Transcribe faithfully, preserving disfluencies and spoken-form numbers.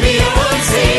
wir uns sehen.